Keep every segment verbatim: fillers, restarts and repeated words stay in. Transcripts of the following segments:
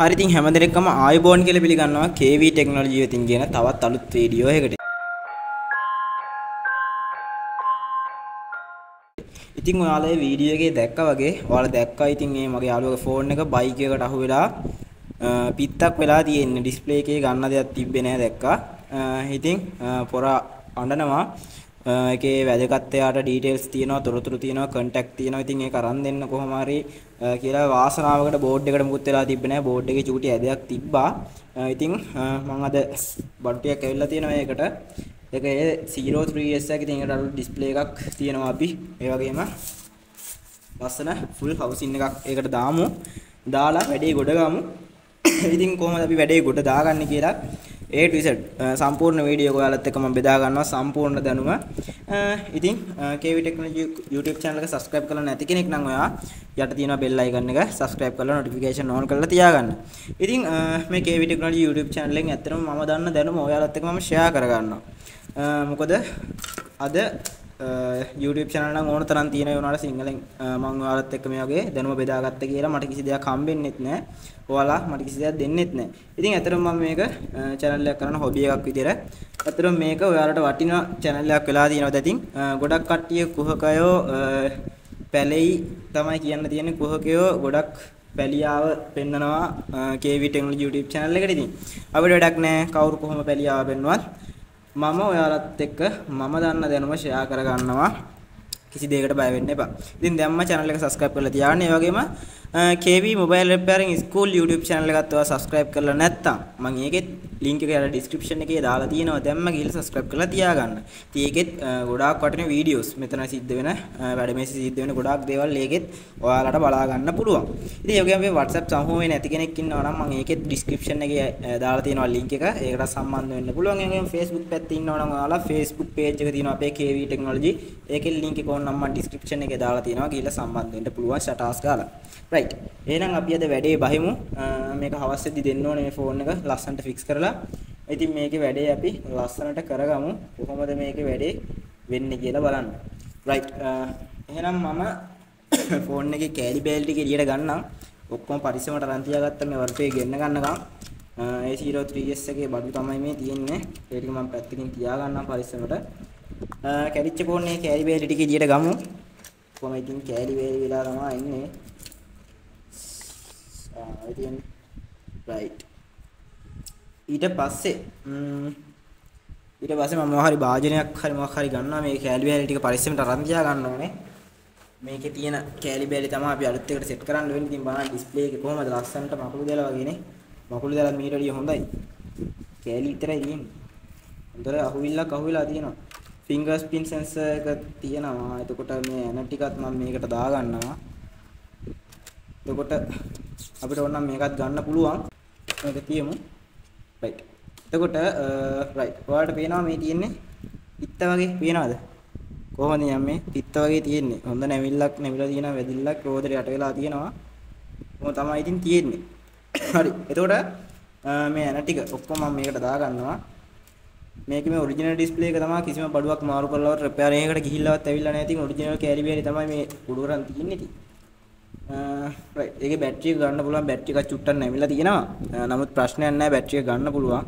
හරි ඉතින් හැම දිනෙකම ආයුබෝන් කියලා පිළිගන්නවා Kv Technology වෙතින් කියන තවත් අලුත් වීඩියෝ එකකට. ඉතින් ඔයාලා මේ වීඩියෝ එකේ දැක්කා වගේ ඔයාලා දැක්කා ඉතින් මේ මගේ යාළුවගේ ෆෝන් එක බයික් එකකට අහු වෙලා පිත්තක් වෙලා තියෙන ඩිස්ප්ලේ එකේ ගන්න දෙයක් තිබ්බේ නැහැ දැක්කා. ඉතින් පොර අඬනවා. ඒකේ වැදගත්කමට ඩීටේල්ස් තියෙනවා, තොරතුරු තියෙනවා, කන්ටැක්ට් තියෙනවා. ඉතින් ඒක අරන් දෙන්න කොහොම හරි කියලා වාසනාවකට බෝඩ් එකට මුකුත් වෙලා තිබ්බේ නැහැ. බෝඩ් එකේ චූටි ඇදයක් තිබ්බා. ඉතින් මම අද බඩු ටිකක් ඇවිල්ලා තියෙනවා ඒකට. ඒක ඒ ज़ीरो थ्री S එකේ තියෙන ඒකට අලුත් ඩිස්ප්ලේ එකක් තියෙනවා අපි. ඒ වගේම ලස්සන ෆුල් හවුසින් එකක් ඒකට දාමු. දාලා වැඩේ ගොඩ ගමු. ඉතින් කොහොමද අපි වැඩේ ගොඩ දාගන්නේ කියලා A to Z සම්පූර්ණ වීඩියෝ එක ඔයාලත් එක්ක මම බෙදා ගන්නවා සම්පූර්ණ දැනුම. ඉතින් Kv Technology YouTube channel එක subscribe කරලා නැති කෙනෙක් නම් ඔයා යට තියෙන bell icon එක subscribe කරලා notification on කරලා තියාගන්න. ඉතින් මේ Kv Technology YouTube channel එකෙන් ඇත්තටම මම දන්න දැනුම ඔයාලත් එක්ක මම share කරගන්නවා. මොකද අද YouTube channel නම් ඕන තරම් තියෙනවා වුණාට සිංහලෙන් මම ඔයාලත් එක්ක මේ වගේ දැනුම බෙදාගත්ත කියලා මට කිසි දෙයක් හම්බෙන්නෙත් නැහැ. ඔයාලා මට කිසි දෙයක් දෙන්නෙත් නැහැ. ඉතින් අතරම මම මේක channel එකක් කරන hobby එකක් විදියට අතරම මේක ඔයාලට වටිනා channel එකක් වෙලා තියෙනවා. ඉතින් ගොඩක් කට්ටිය කුහකයෝ පැලෙයි තමයි කියන්න තියෙන්නේ. කුහකයෝ ගොඩක් පැලියාව පෙන්නනවා Kv Technology YouTube channel එකට. ඉතින් අපිට වැඩක් නැහැ කවුරු කොහොම පැලියාව පෙන්නුවත්. මම ඔයාලත් එක්ක මම දන්න දැනුම ෂෙයා කර ගන්නවා. කිසි දෙයකට බය වෙන්න එපා. ඉතින් දැම්ම channel එක subscribe කරලා තියාගන්න. ඒ වගේම Kv Mobile Repairing School YouTube channel එකත් ඔයා subscribe කරලා නැත්තම් මම ඒකෙත් link එක යට description එකේ දාලා තියෙනවා. දැම්ම ගිහලා subscribe කරලා තියාගන්න. ඉතින් ඒකෙත් ගොඩාක් වටින videos මෙතන සිද්ධ වෙන වැඩ මේසෙ සිද්ධ වෙන ගොඩාක් දේවල් ඒකෙත් ඔයාලට බලා ගන්න පුළුවන්. ඉතින් ඒ වගේම මේ WhatsApp සමූහයේ නැති කෙනෙක් ඉන්නවා නම් මම ඒකෙත් description එකේ දාලා තියෙනවා link එක. ඒකට සම්බන්ධ වෙන්න පුළුවන්. ඒ වගේම Facebook පැත්තේ ඉන්නවා නම් ඔයාලා Facebook page එක තියෙනවා අපේ Kv Technology. ඒකේ link එක නම් මම description එකේ දාලා තියෙනවා. ගිහලා සම්බන්ධ වෙන්න පුළුවන් status ගාලා. right. එහෙනම් අපි අද වැඩේ බහිමු. මේක හවස්සෙදි දෙන්න ඕනේ මේ ෆෝන් එක ලස්සනට fix කරලා. ඉතින් මේකේ වැඩේ අපි ලස්සනට කරගමු. කොහොමද මේකේ වැඩේ වෙන්නේ කියලා බලන්න. right. එහෙනම් මම ෆෝන් එකේ කැලි බෑල් ටික එළියට ගන්නම්. ඔක්කොම පරිස්සමට අරන් තියාගත්ත මේ වර්ෂයේ ගෙන්න ගන්නකම්. ඒ ज़ीरो थ्री S එකේ බඩු තමයි මේ තියෙන්නේ. ඒක මම පැත්තකින් තියාගන්නම් පරිස්සමට. කැරිච්ච ෆෝන් එකේ කැලි බෑලි ටික එළියට ගමු. කොහොම ඉතින් කැලි බෑලි වෙලා තමයි ඉන්නේ. ආ ඉතින් right. ඊට පස්සේ ම්ම් ඊට පස්සේ මම මොහරි වාදනයක් හරි මොකක් හරි ගන්නවා. මේ කැලි බෑලි ටික පරිස්සමට අරන් තියා ගන්න ඕනේ. මේකේ තියෙන කැලි බෑලි තමයි අපි අලුත් එකට සෙට් කරන්න වෙන්නේ. ඉතින් බලන්න ඩිස්ප්ලේ එකේ කොහමද ලස්සනට මකුළු දාලා වගේනේ. මකුළු දාලා මීට වඩා හොඳයි. කැලි විතරයි තියෙන්නේ. හොඳට අහුවිල්ලක් අහුවිලා තියෙනවා. fingers pin sensor එක තියෙනවා. එතකොට මේ ඇන ටිකත් මම මේකට දාගන්නවා. එතකොට අපිට ඕනනම් මේකත් ගන්න පුළුවන්. මේක තියමු. right. එතකොට right. ඔයාලට පේනවා මේ තියෙන්නේ පිත්ත වගේ පේනවද? කොහොමද යන්නේ? පිත්ත වගේ තියෙන්නේ. හොඳ නැවිල්ලක් නැවිලා තියෙනවා. වැදිල්ලක් රෝදේ යට වෙලා තියෙනවා. කොහොම තමයි ඉතින් තියෙන්නේ. හරි. එතකොට මේ ඇන ටික ඔක්කොම මම මේකට දාගන්නවා. මේකේ මේ ඔරිජිනල් ඩිස්ප්ලේ එක තමයි කිසිම බඩුවක් මාරු කරලාවත් රිපෙයාර් එකකට ගිහිල්ලාවත් ඇවිල්ලා නැහැ. ඉතින් ඔරිජිනල් කැරි බෑලි තමයි මේ කුඩුවරන් තියෙන්නේ. ඉතින් right ඒකේ බැටරි එක ගන්න පුළුවන්. බැටරි එකක් චුට්ටක් නැමිලා තියෙනවා. නමුත් ප්‍රශ්නයක් නැහැ බැටරි එක ගන්න පුළුවන්.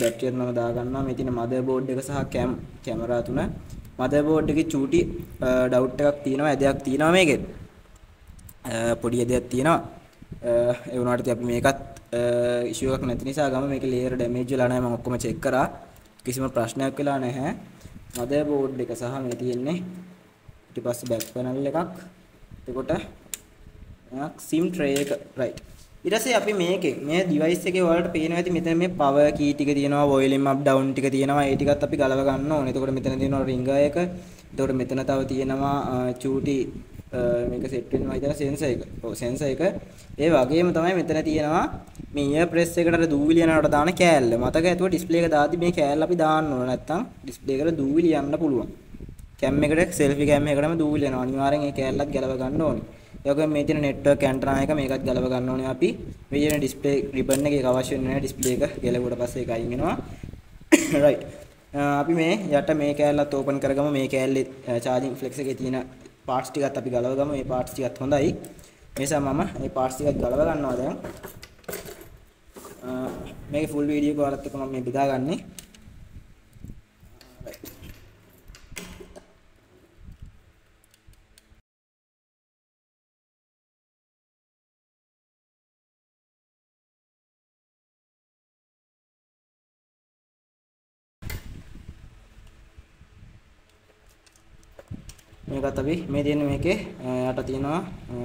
බැටරි එක මම දා ගන්නවා. මේ තියෙන මදර්බෝඩ් එක සහ කැම් කැමරා තුන. මදර්බෝඩ් එකේ චූටි ඩවුට් එකක් තියෙනවා. ඇදයක් තියෙනවා මේකේ. පොඩි ඇදයක් තියෙනවා. ඒ වුණාට අපි මේකත් ඉෂුව එකක් නැති නිසා ගම මේකේ ලේයර් ඩැමේජ් වෙලා නැහැ. මම ඔක්කොම චෙක් කරා. කිසිම ප්‍රශ්නයක් වෙලා නැහැ. මදර්බෝඩ් එක සහ මේ තියෙන්නේ ඊට පස්සේ බැක් පැනල් එකක්. එතකොට එකක් SIM tray එක right. ඊට පස්සේ අපි මේකේ මේ device එකේ ඔයාලට පේනවා ඇති මෙතන මේ power key ටික තියෙනවා, volume up down ටික තියෙනවා. ඒ ටිකත් අපි ගලව ගන්න ඕනේ. එතකොට මෙතන තියෙනවා ringer එක. එතකොට මෙතන තව තියෙනවා චූටි මේක set වෙනවා ඊතර sensor එක. ඔව් sensor එක. ඒ වගේම තමයි මෙතන තියෙනවා මේ ear press එකට අර දූවිලි යනකට දාන කෑල්ල. මතක ඇතුව display එක දාද්දි මේ කෑල්ල අපි දාන්න ඕන. නැත්තම් display එකට දූවිලි යන්න පුළුවන්. cam එකට selfie cam එකටම දූවිලි යනවා. අනිවාර්යෙන් ඒ කෑල්ලත් ගලව ගන්න ඕනේ. ඒ වගේම මේ තියෙන network antenna එක මේකත් ගලව ගන්න ඕනේ අපි. මේ තියෙන display ribbon එක ඒක අවශ්‍ය වෙන්නේ නැහැ. display එක ගැලවුවට පස්සේ ඒක අයින් වෙනවා. right. අපි මේ යට මේ කෑල්ලත් open කරගමු. මේ කෑල්ලේ charging flex එකේ තියෙන parts ටිකත් අපි ගලව ගමු. මේ parts ටිකත් හොඳයි. මේ නිසා මම මේ parts ටිකත් ගලව ගන්නවා දැන්. මේකේ full video එක ඔයාලත් එක්ක මම මේ බෙදා ගන්නෙ. මේකත් අපි මේ තියෙන මේකේ යට තියෙනවා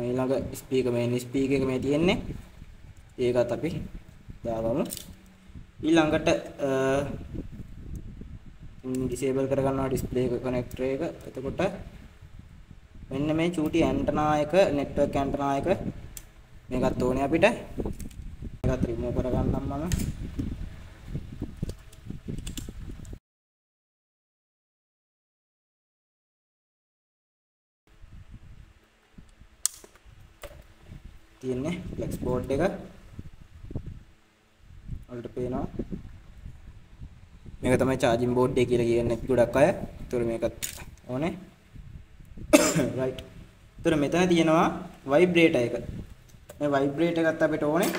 ඊළඟ ස්පීකර් මේන් ස්පීකර් එක මේ තියෙන්නේ. ඒකත් අපි දාගමු. ඊළඟට disable කරගන්නවා display එක connector එක. එතකොට මෙන්න මේ චූටි ඇන්ටනා එක network ඇන්ටනා එක මේකත් ඕනේ අපිට. මේකත් remove කරගන්නම් මම. තියෙන්නේ flex board එක වලට පේනවා. මේක තමයි charging board එක කියලා කියන්නේ ගොඩක් අය. ඒතර මේකත් ඕනේ. right. ඒතර මෙතන තියෙනවා vibrator එක. මේ vibrator එකත් අපිට ඕනේ.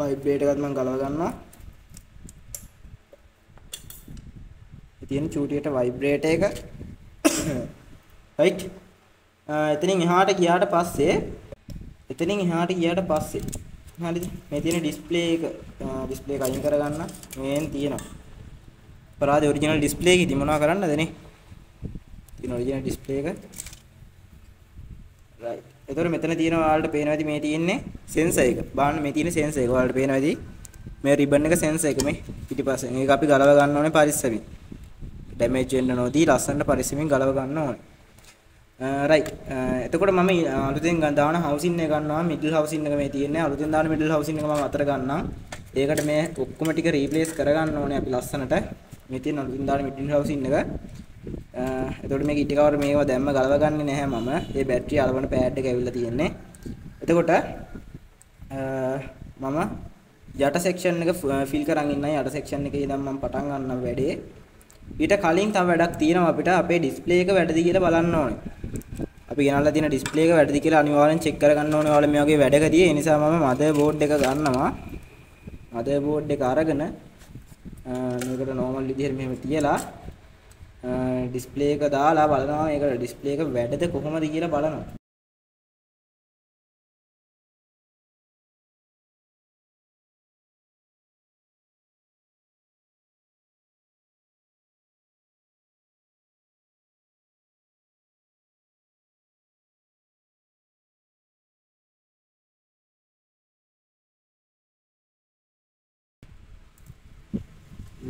vibrator එකත් මම ගලව ගන්නවා. ඉතින් චූටියට vibrator එක right. එතනින් එහාට ගියාට පස්සේ එතනින් එහාට ගියාට පස්සේ හරිද මේ තියෙන display එක display එක අයින් කරගන්න මේන් තියෙනවා. පරාදේ original display එකේ ඉතින් මොනවා කරන්නද නේ තියෙන original display එක right. එතකොට මෙතන තියෙනවා ඔයාලට පේනවාද මේ තියෙන්නේ sensor එක. බලන්න මේ තියෙන sensor එක ඔයාලට පේනවාද මේ ribbon එක sensor එක මේ පිටිපස්සෙන්. ඒක අපි ගලව ගන්න ඕනේ පරිස්සමින්. damage වෙන්න නොදී ලස්සනට පරිස්සමින් ගලව ගන්න ඕනේ. right. එතකොට මම අලුතෙන් දාන housing එක ගන්නවා. middle housing එක මේ තියෙන්නේ. අලුතෙන් දාන middle housing එක මම අතර ගන්නම්. ඒකට මේ ඔක්කොම ටික replace කරගන්න ඕනේ අපි ලස්සනට. මේ තියෙන අලුතෙන් දාන middle housing එක. එතකොට මේක ඊට කවර මේවා දැම්ම ගලව ගන්නෙ නැහැ මම. මේ බැටරිය අලවන pad එක ඇවිල්ලා තියෙන්නේ. එතකොට මම යට section එක fill කරන් ඉන්නයි. යට section එකේ ඉඳන් මම පටන් ගන්නවා වැඩේ. ඊට කලින් තව වැඩක් තියෙනවා අපිට. අපේ display එක වැඩද කියලා බලන්න ඕනේ. අපි ගෙනල්ලා තියෙන display එක වැඩිද කියලා අනිවාර්යෙන් check කරගන්න ඕනේ. ඔයාලා මේ වගේ වැඩකදී ඒ නිසා මම motherboard එක ගන්නවා. motherboard එක අරගෙන මේකට normal විදිහට මෙහෙම තියලා display එක දාලා බලනවා මේක display එක වැඩද කොහොමද කියලා බලනවා.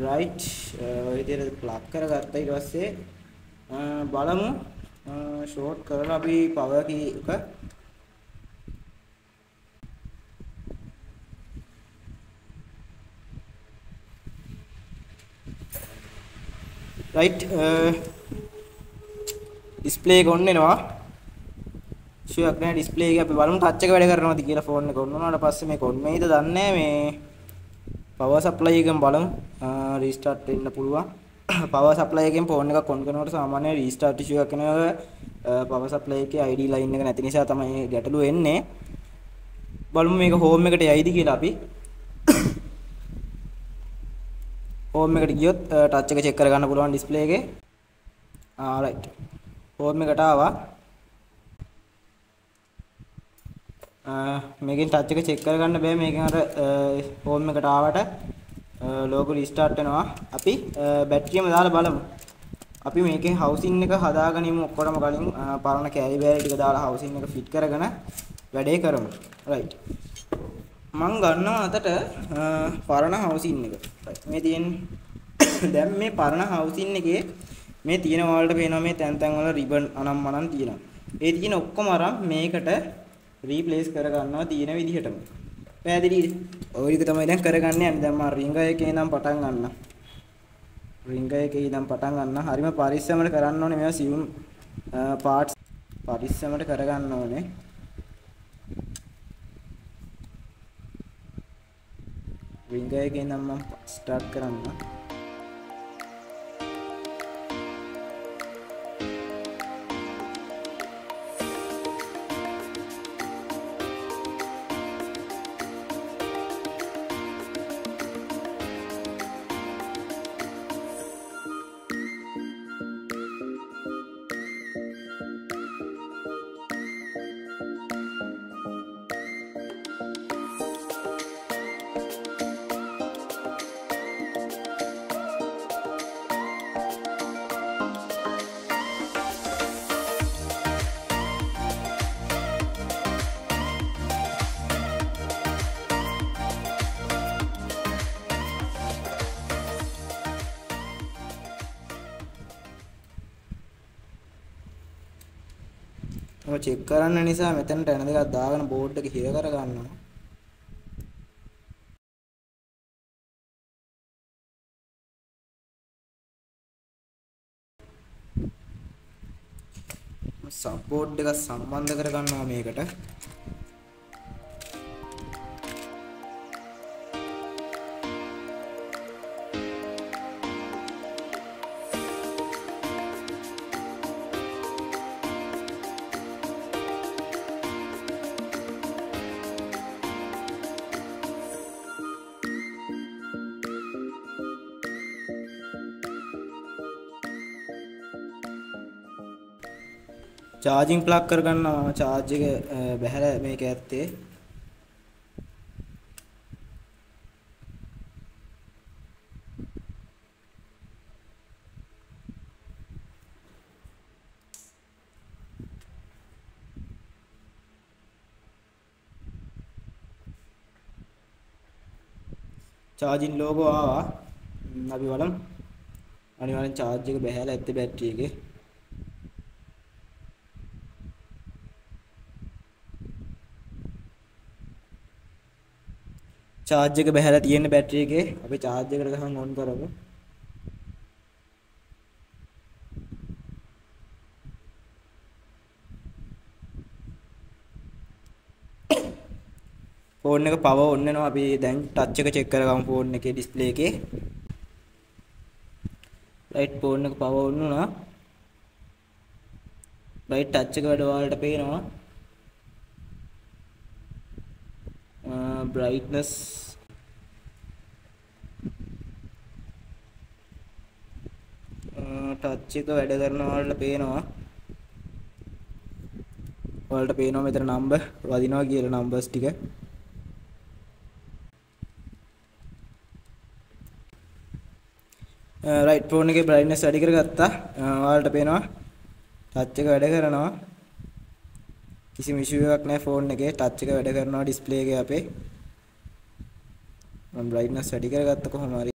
right. ඔය විදිහට ප්ලග් කරගත්තා. ඊට පස්සේ බලමු ෂෝට් කරලා අපි පවර් කී එක right. display එක ඔන් වෙනවා. ෂුවර් නෑ display එක අපි බලමු ටච් එක වැඩ කරනවද කියලා. ෆෝන් එක ඔන් වුණාට පස්සේ මේක ඔන් වෙයිද දන්නේ නෑ. මේ power supply එකෙන් බලමු restart වෙන්න පුළුවන්. power supply එකෙන් phone එකක් on කරනකොට සාමාන්‍ය restart issue එකක් එනවා. power supply එකේ I D line එක නැති නිසා තමයි මේ ගැටලුව එන්නේ. බලමු මේක home එකට යයිද කියලා අපි. home එකට ගියොත් touch එක check කරගන්න පුළුවන් display එකේ. alright. home එකට ආවා. මේකෙන් touch එක check කරගන්න බෑ. මේකෙන් අර home එකට ආවට logo restart වෙනවා. අපි බැටරියම දාලා බලමු. අපි මේකේ housing එක හදාගනිමු. ඔක්කොම කලින් පරණ carry bag ටික දාලා housing එක fit කරගෙන වැඩේ කරමු. right. මම ගන්නවා අතට පරණ housing එක. මේ තියෙන්නේ දැන් මේ පරණ housing එකේ මේ තියෙන වලට පේනවා මේ තැන් තැන් වල ribbon අනම් මනම් තියෙනවා. ඒ තියෙන ඔක්කොම අරන් මේකට රීප්ලේස් කරගන්නවා තියෙන විදිහටම. පැහැදිලිද? ඔය එක තමයි දැන් කරගන්න යන්නේ. දැන් මම රිංග එකේ ඉඳන් පටන් ගන්නම්. රිංග එකේ ඉඳන් පටන් ගන්නම්. හරිම පරිස්සමට කරන්න ඕනේ. මේවා සිවුම් පාර්ට්ස් පරිස්සමට කරගන්න ඕනේ. රිංග එකේ ඉඳන් මම ස්ටාර්ට් කරන්නම්. ඔය චෙක් කරන්න නිසා මෙතනට එන දෙකක් දාගෙන බෝඩ් එක හිර කර ගන්නවා. සබ්බෝඩ් එක සම්බන්ධ කර ගන්නවා මේකට. चार्जिंग प्लग कर करना चार्ज बहर में कहते चार्जिंग लोगो आवा अभी वालम अभी वाले चार्ज बहर इतने बैटरी के चार्ज के बहरा तीन बैटरी के अभी चार्ज कर हम ऑन करोगे फोन का पावर ऑन ना अभी दें टच का चेक करेगा हम फोन के डिस्प्ले के लाइट फोन का पावर ऑन ना लाइट टच का वाला पे ना brightness touch එක වැඩ කරන වලට පේනවා වලට පේනවා මෙතන number වදිනවා කියලා numbers ටික right phone එකේ brightness වැඩි කරගත්තා වලට පේනවා touch එක වැඩ කරනවා කිසිම issue එකක් නැහැ phone එකේ touch එක වැඩ කරනවා display එකේ අපේ हम ब्राइटनेस सेट करगत्ता को हमारी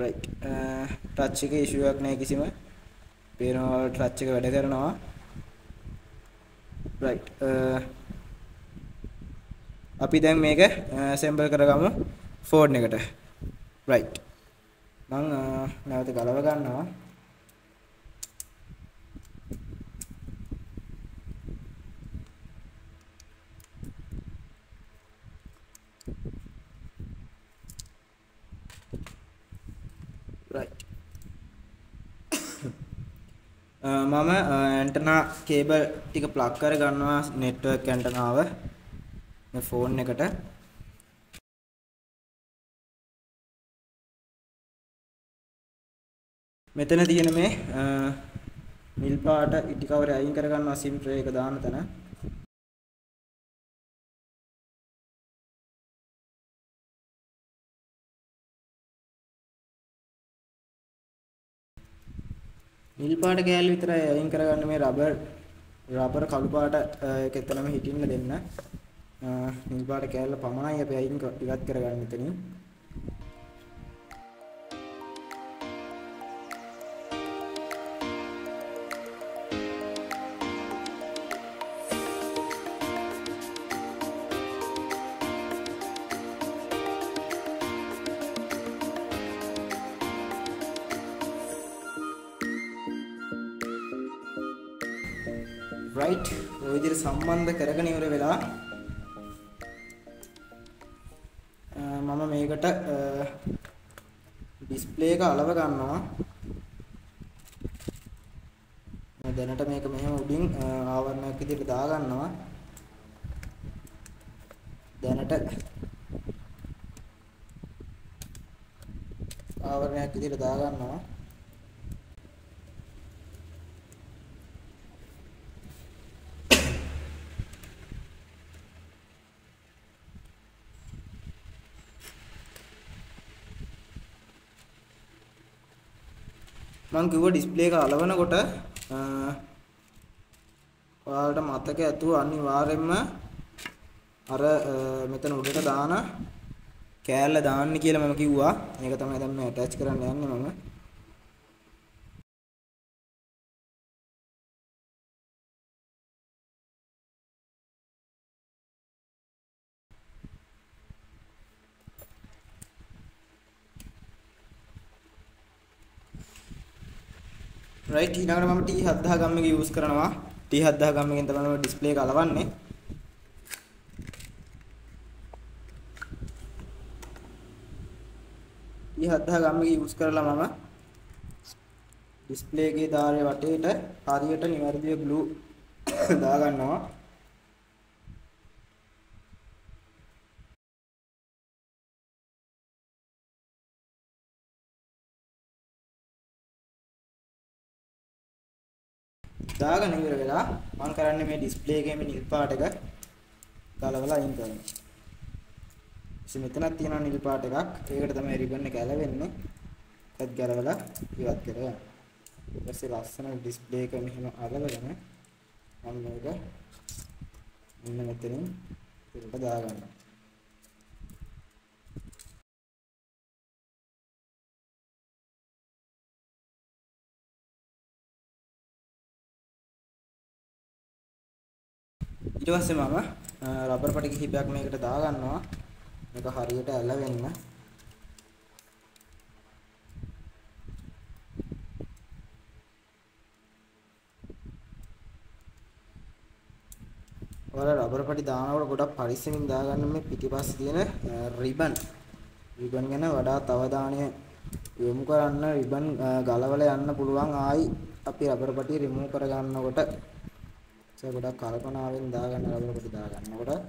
राइट टच के इशू එකක් නැහැ කිසිම පේනවා ටච් එක වැඩ කරනවා राइट අපි දැන් මේක assemble කරගමු ෆෝන් එකට right මම නැවත ගලව ගන්නවා මම ඇන්ටනා කේබල් ටික ප්ලග් කර ගන්නවා network ඇන්ටනාව මේ ෆෝන් එකට මෙතන තියෙන මේ නිල් පාට ඉටි කවරය අයින් කර ගන්නවා SIM tray එක දාන තැන නිල් පාට කෑල්ල විතරයි අයින් කරගන්න මේ රබර් රබර් කළු පාට ඒක එතනම හිටින්න දෙන්න නිල් පාට කෑල්ල පමණයි අපි අයින් ටිකක් කරගන්න මෙතනින් right ඔය විදිහට සම්බන්ධ කරගෙන ඉවර වෙලා මම මේකට display එක අලව ගන්නවා මම දැනට මේක මෙහෙම උඩින් ආවරණයක් විදිහට දා ගන්නවා දැනට ආවරණයක් විදිහට දා ගන්නවා මම කිව්වා ඩිස්ප්ලේ එක අලවනකොට ඔයාලට මතක ඇතුව අනිවාර්යයෙන්ම අර මෙතන උඩට දාන කෑල්ල දාන්න කියලා මම කිව්වා. මේක තමයි දැන් මම ඇටච් කරන්න යන්නේ මම. रईट हीनगर मम टी हद्द गम यूस करवा टी हद्द गम डिस्प्ले अलवाने टी हद्द गम यूस कर मम डिस्प्ले के दारे वटेट हरियट निवर्दी ग्लू दागन्नवा දාගෙන ඉවර වෙලා මම කරන්නේ මේ ඩිස්ප්ලේ එකේ මේ නිල් පාට එක ගලවලා අයින් කරනවා. ඉතින් මෙතනක් තියෙනවා නිල් පාට එකක්. ඒකට තමයි රිබන් එක ඇලවෙන්නේ. ඒකත් ගලවලා ඉවත් කරගන්න. ඊට පස්සේ ලස්සන ඩිස්ප්ලේ එක මෙහෙම අරගෙන මම මේක මෙන්න මෙතනින් පිටට දාගන්නවා. ඊට පස්සේ මම රබර් පටි කිහිපයක් මේකට දාගන්නවා. මේක හරියට ඇලවෙන්න. ඔයාලා රබර් පටි දානකොට ගොඩක් පරිස්සමින් දාගන්න මේ පිටිපස්සේ තියෙන රිබන්. රිබන් ගැන වඩාත් අවධානය යොමු කරන්න. රිබන් ගලවලා යන්න පුළුවන්. ආයි අපි රබර් පටි රිමූව් කරගන්නකොට से बड़ा कल्पनावें दागन रबर पट्टी दागन बड़ा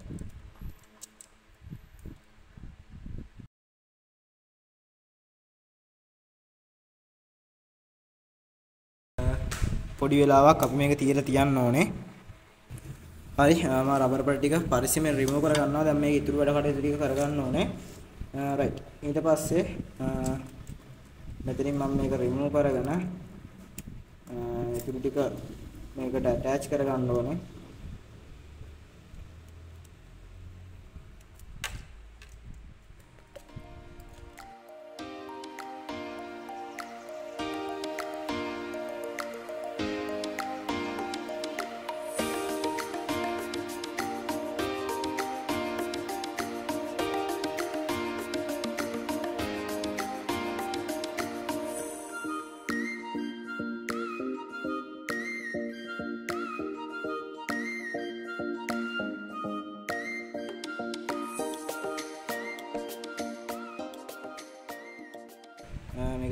पड़ी वेलावा कप में के तीर तियान नोने अरे हमारा रबर पट्टी का पारिसी में रिमूव कर करना तो हमें इतरू बड़ा काटे तरीके कर करना नोने राइट इधर पास से मैं तेरी मम्मी का रिमूव कर करना इतरू टिका मैं इकट्ठा अटैच करेगा हम लोगों ने मैं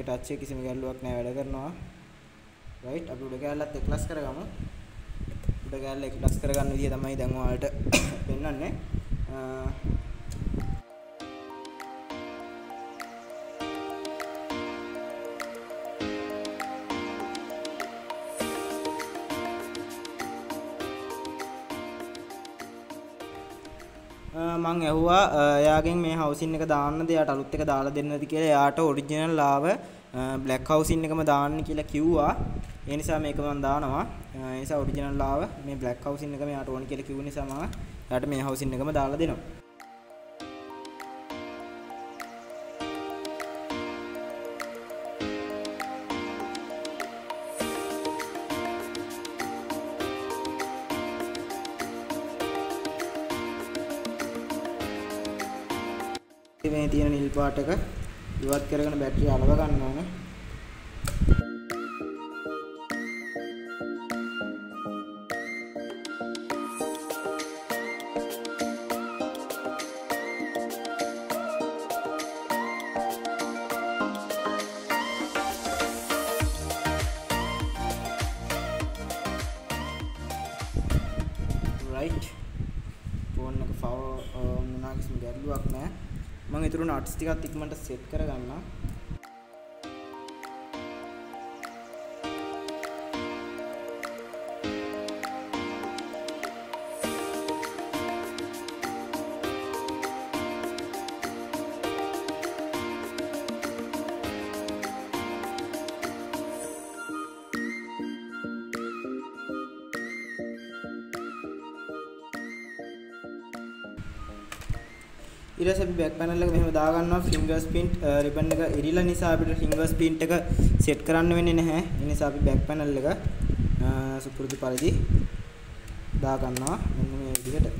टच किसी में गलुक नहीं वेड करना रईट अब उड़केला क्लास करेगा उड़केला क्लास करेगा दम इधर पेन्न මං ඇහුවා එයාගෙන් මේ හවුසින් එක දාන්නද එයාට අලුත් එක දාලා දෙන්නද කියලා. එයාට ඔරිජිනල් ආව බ්ලැක් හවුසින් එකම දාන්න කියලා කිව්වා. ඒ නිසා මේක මම දානවා. ඒ නිසා ඔරිජිනල් ආව මේ බ්ලැක් හවුසින් එකම එයාට ඕන කියලා කිව්ව නිසා මම එයාට මේ හවුසින් එකම දාලා දෙනවා. මේ තියෙන නිල් පාට එක ඉවත් කරගෙන බැටරිය අලව ගන්න ඕනේ. රයිට් ෆෝන් එක පවර් වුණා කිසිම ගැටලුවක් නැහැ. මම ඊටු නට්ස් ටිකක් ඉක්මනට සෙට් කරගන්න. ඊට පස්සේ අපි බෑක් පැනල් එක මෙහෙම දා ගන්නවා. ෆින්ගර්ස් print රිබන් එක ඉරිලා නිසා අපිට ෆින්ගර්ස් print එක සෙට් කරන්න වෙන්නේ නැහැ. ඒ නිසා අපි බෑක් පැනල් එක සුපුරුදු පරිදි දා ගන්නවා මෙන්න මේ විදිහට.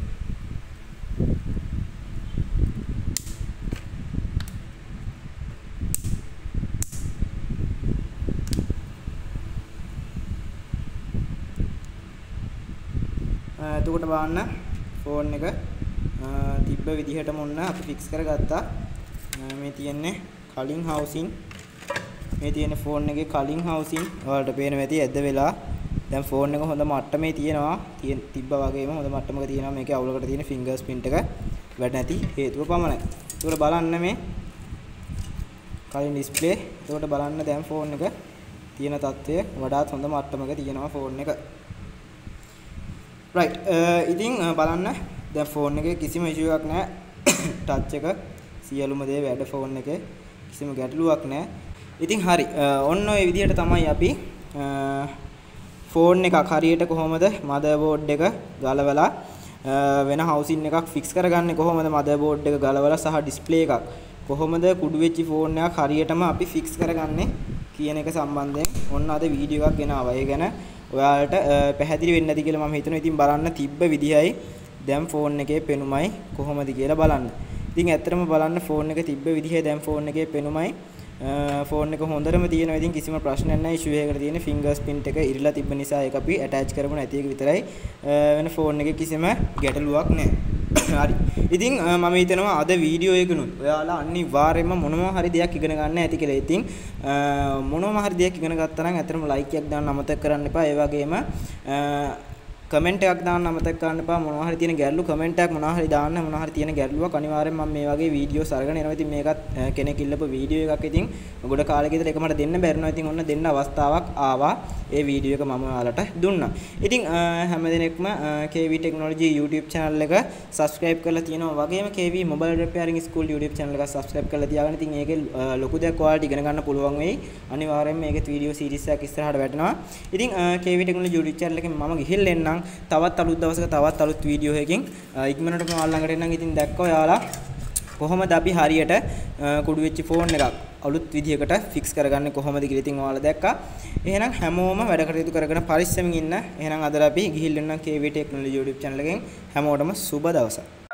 එතකොට බලන්න ෆෝන් එක තිබ්බ විදිහටම ඔන්න අපි ෆික්ස් කරගත්තා. මේ තියෙන්නේ කලින් housing, මේ තියෙන ෆෝන් එකේ කලින් housing ඔයාලට පේනවා ඇති ඇද්ද වෙලා. දැන් ෆෝන් එක හොඳ මට්ටමේ තියෙනවා, තිබ්බා වගේම හොඳ මට්ටමක තියෙනවා. මේකේ අවුලකට තියෙන ෆින්ගර්ස් print එක වැඩ නැති හේතුව පමණයි. ඒකට බලන්න මේ කලින් display. ඒකට බලන්න දැන් ෆෝන් එක තියෙන තත්ත්වය වඩාත් හොඳ මට්ටමක තියෙනවා ෆෝන් එක. right ඉතින් බලන්න දැන් ෆෝන් එකේ කිසිම ඉෂුව එකක් නැහැ. ටච් එක සියලුම දේ වැඩ ෆෝන් එකේ, කිසිම ගැටලුවක් නැහැ. ඉතින් හරි, ඔන්න ඔය විදිහට තමයි අපි ෆෝන් එකක් හරියට කොහොමද මදර්බෝඩ් එක ගලවලා වෙන housing එකක් fix කරගන්නේ, කොහොමද මදර්බෝඩ් එක ගලවලා සහ display එකක් කොහොමද කුඩු වෙච්ච ෆෝන් එකක් හරියටම අපි fix කරගන්නේ කියන එක සම්බන්ධයෙන් ඔන්න අද වීඩියෝ එකක් ගෙනාවා. ඒ ගැන ඔයාලට පැහැදිලි වෙන්නේ නැති කියලා මම හිතනවා. ඉතින් බලන්න තිබ්බ විදිහයි දැන් ෆෝන් එකේ පෙනුමයි කොහොමද කියලා බලන්න. ඉතින් ඇත්තටම බලන්න ෆෝන් එක තිබ්බ විදිහයි දැන් ෆෝන් එකේ පෙනුමයි. ෆෝන් එක හොඳටම තියෙනවා. ඉතින් කිසිම ප්‍රශ්නයක් නැහැ. ඉෂුව එකකට තියෙන ෆින්ගර්ස් print එක ඉරිලා තිබ්බ නිසා ඒක අපි ඇටච් කරපු නැති එක විතරයි. වෙන ෆෝන් එකේ කිසිම ගැටලුවක් නැහැ. හරි. ඉතින් මම හිතනවා අද වීඩියෝ එකනොත් ඔයාලා අනිවාර්යයෙන්ම මොනවා හරි දෙයක් ඉගෙන ගන්න ඇති කියලා. ඉතින් මොනවා හරි දෙයක් ඉගෙන ගත්තා නම් ඇත්තටම ලයික් එකක් දාන්න අමතක කරන්න එපා. ඒ වගේම කමෙන්ට් එකක් දාන්න අමතක කරන්න එපා. මොනවා හරි තියෙන ගැටලු කමෙන්ට් එකක් මොනවා හරි දාන්න, මොනවා හරි තියෙන ගැටලුවක් අනිවාර්යයෙන් මම මේ වගේ වීඩියෝස් අරගෙන එනවා. ඉතින් මේකත් කෙනෙක් ඉල්ලපු වීඩියෝ එකක්. ඉතින් ගොඩ කාලෙක ඉඳලා ඒක මට දෙන්න බැරිනවා. ඉතින් ඔන්න දෙන්න අවස්ථාවක් ආවා. ඒ වීඩියෝ එක මම ඔයාලට දුන්නා. ඉතින් හැම දිනෙකම K V Technology YouTube channel එක subscribe කරලා තියෙනවා. වගේම K V Mobile Repairing School YouTube channel එක subscribe කරලා තියාගන්න. ඉතින් ඒකේ ලොකු දෙයක් ඔයාලට ඉගෙන ගන්න පුළුවන් වෙයි. අනිවාර්යයෙන්ම මේකේ වීඩියෝ series එකක් ඉස්සරහට වැටෙනවා. ඉතින් K V Technology YouTube channel එකෙන් මම ගිහින් එන්නම්. තවත් අලුත් දවසක තවත් අලුත් වීඩියෝ එකකින් ඉක්මනටම ඔයාලා ළඟට එන්නම්. ඉතින් දැක්කෝ ඔයාලා කොහොමද අපි හරියට කුඩු වෙච්ච ෆෝන් එකක් අලුත් විදිහකට ෆික්ස් කරගන්නේ කොහොමද කියලා ඉතින් ඔයාලා දැක්කා. එහෙනම් හැමෝම වැඩ කටයුතු කරගෙන පරිස්සමින් ඉන්න. එහෙනම් අද අපි ගිහින් එන්නම් K V Technology YouTube channel එකෙන්. හැමෝටම සුබ දවසක්.